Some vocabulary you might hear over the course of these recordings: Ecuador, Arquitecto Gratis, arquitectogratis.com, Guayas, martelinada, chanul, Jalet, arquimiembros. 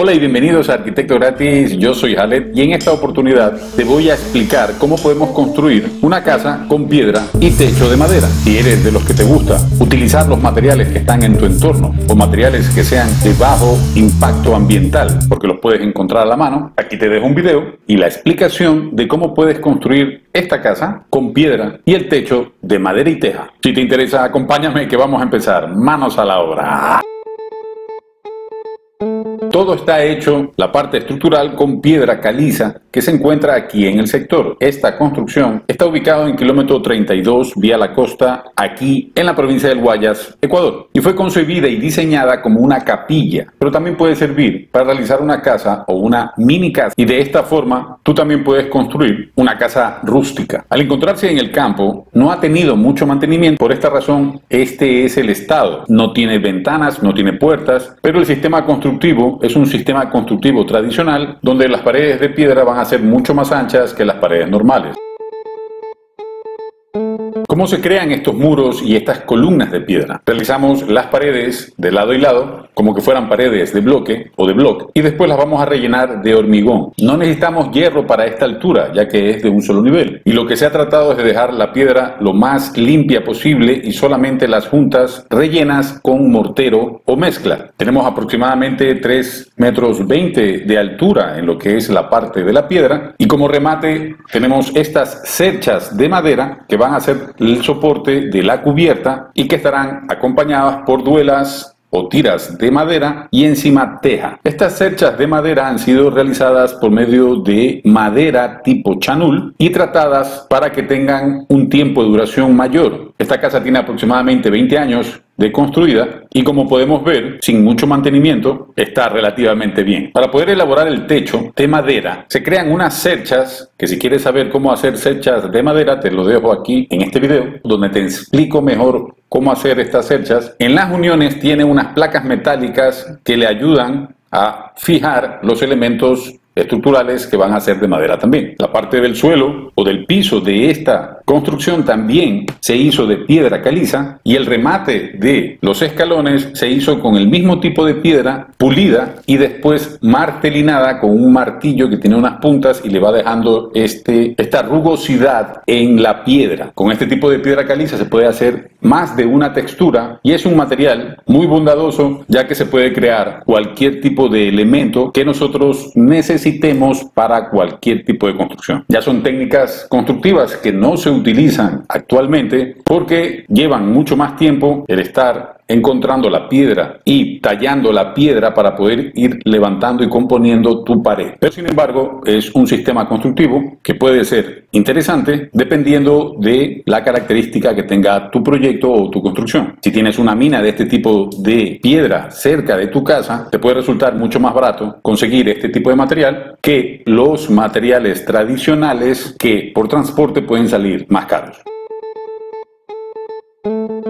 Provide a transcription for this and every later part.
Hola y bienvenidos a Arquitecto Gratis, yo soy Jalet y en esta oportunidad te voy a explicar cómo podemos construir una casa con piedra y techo de madera. Si eres de los que te gusta utilizar los materiales que están en tu entorno o materiales que sean de bajo impacto ambiental, porque los puedes encontrar a la mano, aquí te dejo un video y la explicación de cómo puedes construir esta casa con piedra y el techo de madera y teja. Si te interesa, acompáñame que vamos a empezar. Manos a la obra. Todo está hecho, la parte estructural, con piedra caliza que se encuentra aquí en el sector. Esta construcción está ubicada en kilómetro 32, vía la costa, aquí en la provincia del Guayas, Ecuador. Y fue concebida y diseñada como una capilla, pero también puede servir para realizar una casa o una mini casa. Y de esta forma, tú también puedes construir una casa rústica. Al encontrarse en el campo, no ha tenido mucho mantenimiento. Por esta razón, este es el estado. No tiene ventanas, no tiene puertas, pero el sistema constructivo es un sistema constructivo tradicional donde las paredes de piedra van a ser mucho más anchas que las paredes normales. ¿Cómo se crean estos muros y estas columnas de piedra? Realizamos las paredes de lado y lado, como que fueran paredes de bloque o de bloc, y después las vamos a rellenar de hormigón. No necesitamos hierro para esta altura, ya que es de un solo nivel. Y lo que se ha tratado es de dejar la piedra lo más limpia posible y solamente las juntas rellenas con mortero o mezcla. Tenemos aproximadamente 3,20 metros de altura en lo que es la parte de la piedra. Y como remate tenemos estas cerchas de madera que van a ser el soporte de la cubierta y que estarán acompañadas por duelas o tiras de madera y encima teja. Estas cerchas de madera han sido realizadas por medio de madera tipo chanul y tratadas para que tengan un tiempo de duración mayor. Esta casa tiene aproximadamente 20 años de construida y, como podemos ver, sin mucho mantenimiento, está relativamente bien. Para poder elaborar el techo de madera se crean unas cerchas, que si quieres saber cómo hacer cerchas de madera te lo dejo aquí en este video, donde te explico mejor cómo hacer estas cerchas. En las uniones tiene unas placas metálicas que le ayudan a fijar los elementos estructurales que van a ser de madera también. La parte del suelo o del piso de esta construcción también se hizo de piedra caliza y el remate de los escalones se hizo con el mismo tipo de piedra pulida y después martelinada con un martillo que tiene unas puntas y le va dejando esta rugosidad en la piedra. Con este tipo de piedra caliza se puede hacer más de una textura y es un material muy bondadoso, ya que se puede crear cualquier tipo de elemento que nosotros necesitemos para cualquier tipo de construcción. Ya son técnicas constructivas que no se utilizan actualmente porque llevan mucho más tiempo el estar encontrando la piedra y tallando la piedra para poder ir levantando y componiendo tu pared. Pero sin embargo es un sistema constructivo que puede ser interesante dependiendo de la característica que tenga tu proyecto o tu construcción. Si tienes una mina de este tipo de piedra cerca de tu casa, te puede resultar mucho más barato conseguir este tipo de material que los materiales tradicionales que por transporte pueden salir más caros.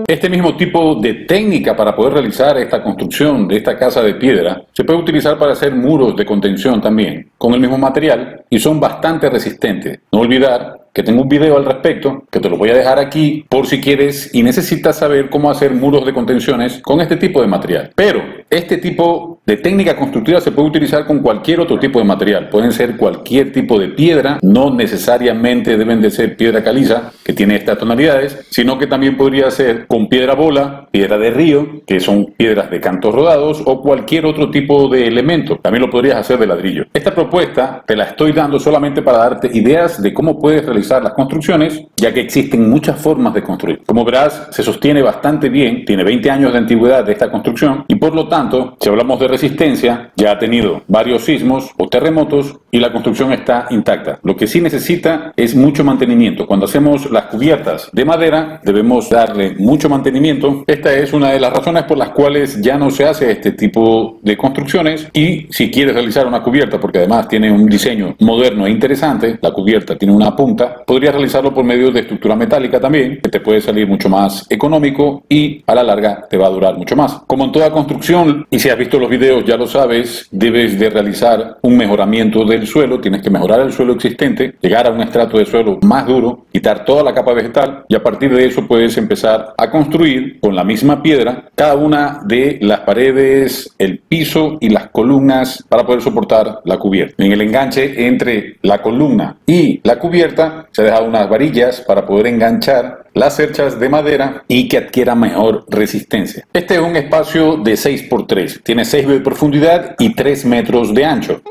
Este mismo tipo de técnica para poder realizar esta construcción de esta casa de piedra se puede utilizar para hacer muros de contención también con el mismo material y son bastante resistentes. No olvidar que tengo un video al respecto que te lo voy a dejar aquí por si quieres y necesitas saber cómo hacer muros de contenciones con este tipo de material. Pero este tipo de técnica constructiva se puede utilizar con cualquier otro tipo de material. Pueden ser cualquier tipo de piedra, no necesariamente deben de ser piedra caliza que tiene estas tonalidades, sino que también podría ser con piedra bola, piedra de río, que son piedras de cantos rodados o cualquier otro tipo de elemento. También lo podrías hacer de ladrillo. Esta propuesta te la estoy dando solamente para darte ideas de cómo puedes realizar las construcciones, ya que existen muchas formas de construir. Como verás, se sostiene bastante bien, tiene 20 años de antigüedad de esta construcción y por lo tanto, si hablamos de resistencia, ya ha tenido varios sismos o terremotos y la construcción está intacta. Lo que sí necesita es mucho mantenimiento. Cuando hacemos las cubiertas de madera, debemos darle mucho mantenimiento. Esta es una de las razones por las cuales ya no se hace este tipo de construcciones. Y si quieres realizar una cubierta, porque además tiene un diseño moderno e interesante, la cubierta tiene una punta, podrías realizarlo por medio de estructura metálica también, que te puede salir mucho más económico y a la larga te va a durar mucho más. Como en toda construcción, construcción, y si has visto los videos ya lo sabes, debes de realizar un mejoramiento del suelo, tienes que mejorar el suelo existente, llegar a un estrato de suelo más duro, quitar toda la capa vegetal y a partir de eso puedes empezar a construir con la misma piedra cada una de las paredes, el piso y las columnas para poder soportar la cubierta. En el enganche entre la columna y la cubierta se ha dejado unas varillas para poder enganchar las cerchas de madera y que adquiera mejor resistencia. Este es un espacio de 6×3, tiene 6 de profundidad y 3 metros de ancho.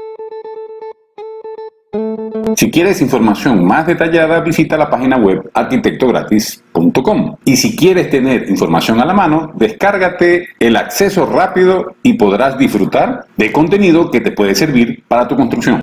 Si quieres información más detallada, visita la página web arquitectogratis.com. Y si quieres tener información a la mano, descárgate el acceso rápido y podrás disfrutar de contenido que te puede servir para tu construcción.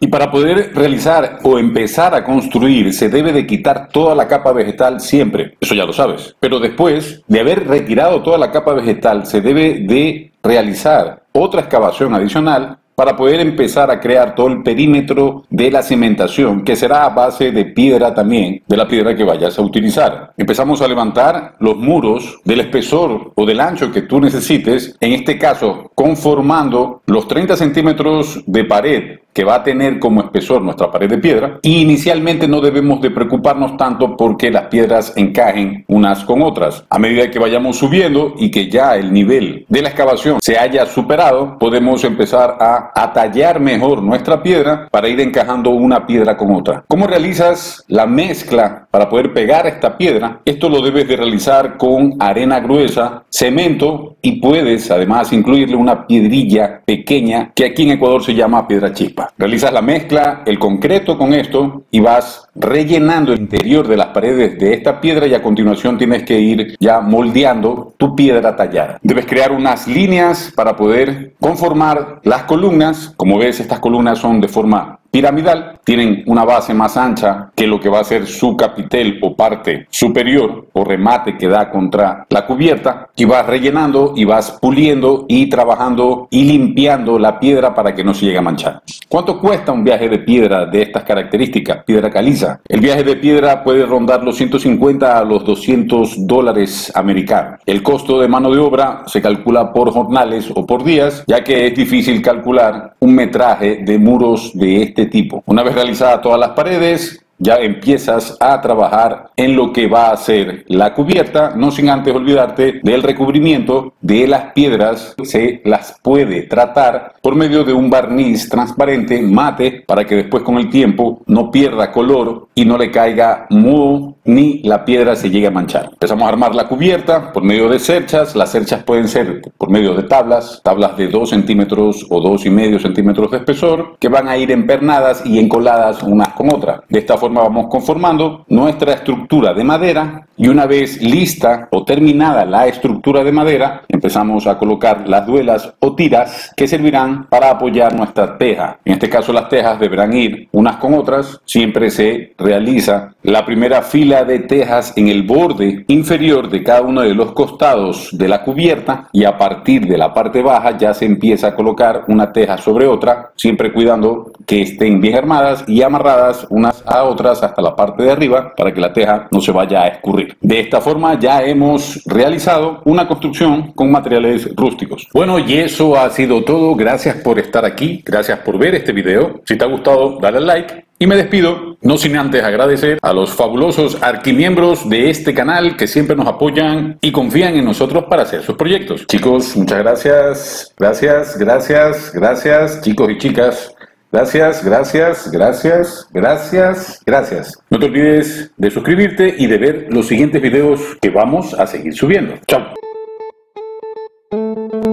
Y para poder realizar o empezar a construir se debe de quitar toda la capa vegetal siempre, eso ya lo sabes, pero después de haber retirado toda la capa vegetal se debe de realizar otra excavación adicional para poder empezar a crear todo el perímetro de la cimentación, que será a base de piedra también, de la piedra que vayas a utilizar. Empezamos a levantar los muros del espesor o del ancho que tú necesites, en este caso conformando los 30 centímetros de pared que va a tener como espesor nuestra pared de piedra. Y inicialmente no debemos de preocuparnos tanto porque las piedras encajen unas con otras. A medida que vayamos subiendo y que ya el nivel de la excavación se haya superado, podemos empezar a tallar mejor nuestra piedra para ir encajando una piedra con otra. ¿Cómo realizas la mezcla para poder pegar esta piedra? Esto lo debes de realizar con arena gruesa, cemento y puedes además incluirle una piedrilla pequeña que aquí en Ecuador se llama piedra chispa. Realizas la mezcla, el concreto con esto y vas rellenando el interior de las paredes de esta piedra y a continuación tienes que ir ya moldeando tu piedra tallada. Debes crear unas líneas para poder conformar las columnas. Como ves, estas columnas son de forma piramidal, tienen una base más ancha que lo que va a ser su capitel o parte superior o remate que da contra la cubierta, y vas rellenando y vas puliendo y trabajando y limpiando la piedra para que no se llegue a manchar. ¿Cuánto cuesta un viaje de piedra de estas características? Piedra caliza. El viaje de piedra puede rondar los 150 a los 200 dólares americanos. El costo de mano de obra se calcula por jornales o por días, ya que es difícil calcular un metraje de muros de este tipo. Una vez realizadas todas las paredes, ya empiezas a trabajar en lo que va a ser la cubierta, no sin antes olvidarte del recubrimiento de las piedras. Se las puede tratar por medio de un barniz transparente mate para que después con el tiempo no pierda color y no le caiga moho ni la piedra se llegue a manchar. Empezamos a armar la cubierta por medio de cerchas. Las cerchas pueden ser por medio de tablas de 2 centímetros o 2,5 centímetros de espesor que van a ir empernadas y encoladas unas con otras. De esta forma vamos conformando nuestra estructura de madera y una vez lista o terminada la estructura de madera empezamos a colocar las duelas o tiras que servirán para apoyar nuestra teja. En este caso las tejas deberán ir unas con otras. Siempre se realiza la primera fila de tejas en el borde inferior de cada uno de los costados de la cubierta y a partir de la parte baja ya se empieza a colocar una teja sobre otra, siempre cuidando que estén bien armadas y amarradas unas a otras hasta la parte de arriba para que la teja no se vaya a escurrir. De esta forma ya hemos realizado una construcción con materiales rústicos. Bueno, y eso ha sido todo. Gracias por estar aquí, gracias por ver este video. Si te ha gustado, dale al like. Y me despido, no sin antes agradecer a los fabulosos arquimiembros de este canal que siempre nos apoyan y confían en nosotros para hacer sus proyectos. Chicos, muchas gracias. Gracias, gracias, gracias, chicos y chicas. Gracias, gracias, gracias, gracias, gracias. No te olvides de suscribirte y de ver los siguientes videos que vamos a seguir subiendo. Chao.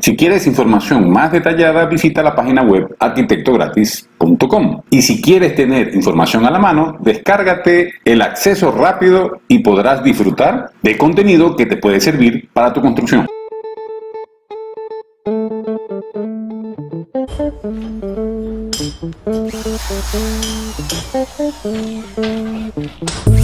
Si quieres información más detallada, visita la página web arquitectogratis.com. Y si quieres tener información a la mano, descárgate el acceso rápido y podrás disfrutar de contenido que te puede servir para tu construcción. Thank you.